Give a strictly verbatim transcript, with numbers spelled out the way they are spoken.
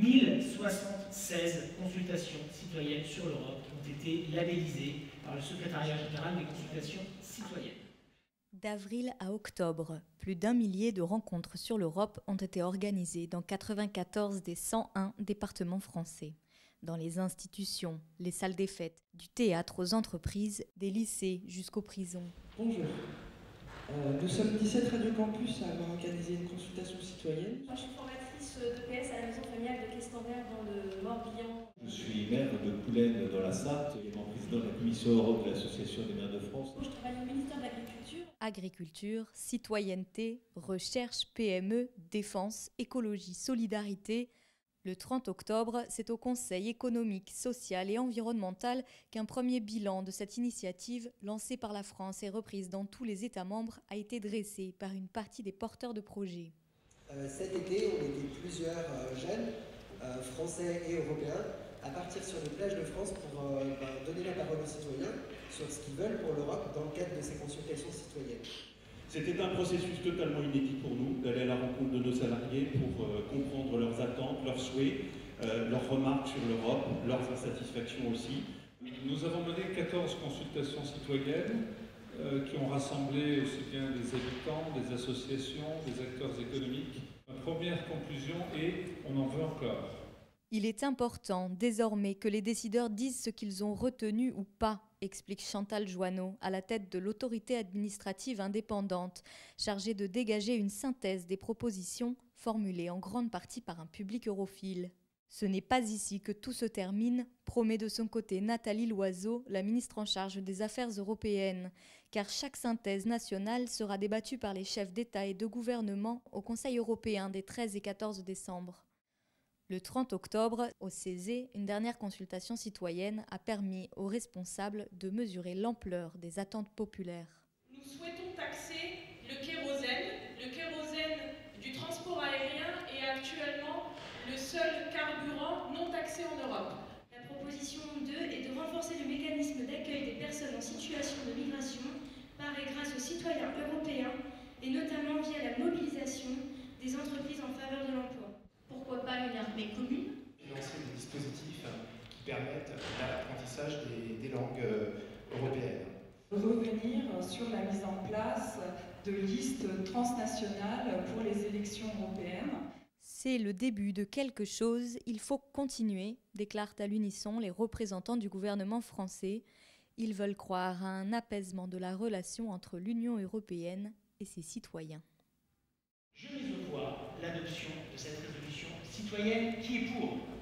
mille soixante-seize consultations citoyennes sur l'Europe ont été labellisées par le secrétariat général des consultations citoyennes. D'avril à octobre, plus d'un millier de rencontres sur l'Europe ont été organisées dans quatre-vingt-quatorze des cent un départements français. Dans les institutions, les salles des fêtes, du théâtre aux entreprises, des lycées jusqu'aux prisons. Bonjour, euh, nous sommes dix-sept Radio Campus à avoir organisé une consultation citoyenne. Moi, je suis formatrice d'E P S à la maison familiale de Questenberg dans le Morbihan. Je suis maire de Poulaine dans la Sarthe et membre président de la Commission Europe de l'Association des maires de France. Je travaille au ministère de l'Agriculture. Agriculture, citoyenneté, recherche, P M E, défense, écologie, solidarité. Le trente octobre, c'est au Conseil économique, social et environnemental qu'un premier bilan de cette initiative, lancée par la France et reprise dans tous les États membres, a été dressé par une partie des porteurs de projets. Cet été, on était plusieurs jeunes, français et européens, à partir sur les plages de France pour donner la parole aux citoyens sur ce qu'ils veulent pour l'Europe dans le cadre de ces consultations citoyennes. C'était un processus totalement inédit pour nous d'aller à la rencontre de nos salariés pour euh, comprendre leurs attentes, leurs souhaits, euh, leurs remarques sur l'Europe, leurs insatisfactions aussi. Nous avons mené quatorze consultations citoyennes euh, qui ont rassemblé aussi bien des habitants, des associations, des acteurs économiques. Ma première conclusion est « on en veut encore ». Il est important désormais que les décideurs disent ce qu'ils ont retenu ou pas, explique Chantal Jouanno, à la tête de l'autorité administrative indépendante, chargée de dégager une synthèse des propositions formulées en grande partie par un public europhile. Ce n'est pas ici que tout se termine, promet de son côté Nathalie Loiseau, la ministre en charge des Affaires européennes, car chaque synthèse nationale sera débattue par les chefs d'État et de gouvernement au Conseil européen des treize et quatorze décembre. Le trente octobre, au C E S E, une dernière consultation citoyenne a permis aux responsables de mesurer l'ampleur des attentes populaires. Nous souhaitons taxer le kérosène. Le kérosène du transport aérien est actuellement le seul carburant non taxé en Europe. La proposition deux est de renforcer le mécanisme d'accueil des personnes en situation de migration par et grâce aux citoyens européens et notamment via la mobilisation des entreprises en faveur de l'emploi. Pourquoi pas une armée commune? Financer des dispositifs qui permettent l'apprentissage des, des langues européennes. Revenir sur la mise en place de listes transnationales pour les élections européennes. C'est le début de quelque chose, il faut continuer, déclarent à l'unisson les représentants du gouvernement français. Ils veulent croire à un apaisement de la relation entre l'Union européenne et ses citoyens. Je mets au voix l'adoption de cette résolution citoyenne qui est pour.